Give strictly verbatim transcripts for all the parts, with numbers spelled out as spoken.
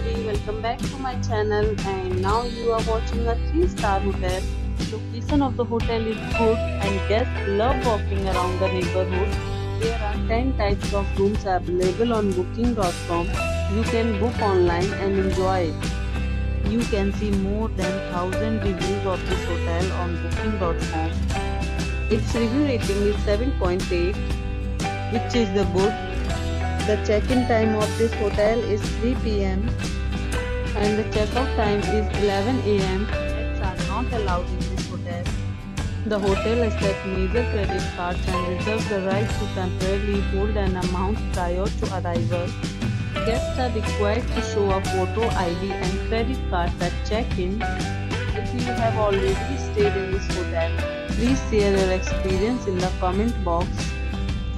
everybody, welcome back to my channel. And now you are watching a three star hotel. Location of the hotel is good and guests love walking around the neighborhood. There are ten types of rooms available on booking dot com. You can book online and enjoy it. You can see more than one thousand reviews of this hotel on booking dot com. Its review rating is seven point eight, which is the good. The check-in time of this hotel is three p m and the check-out time is eleven a m Pets are not allowed in this hotel. The hotel accepts major credit cards and reserves the right to temporarily hold an amount prior to arrival. Guests are required to show a photo I D and credit card at check-in. If you have already stayed in this hotel, please share your experience in the comment box.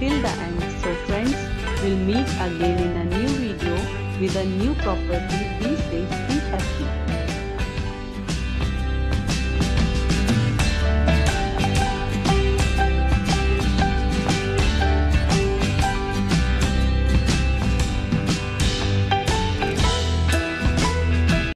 till the end. So friends, we'll meet again in a new video with a new property.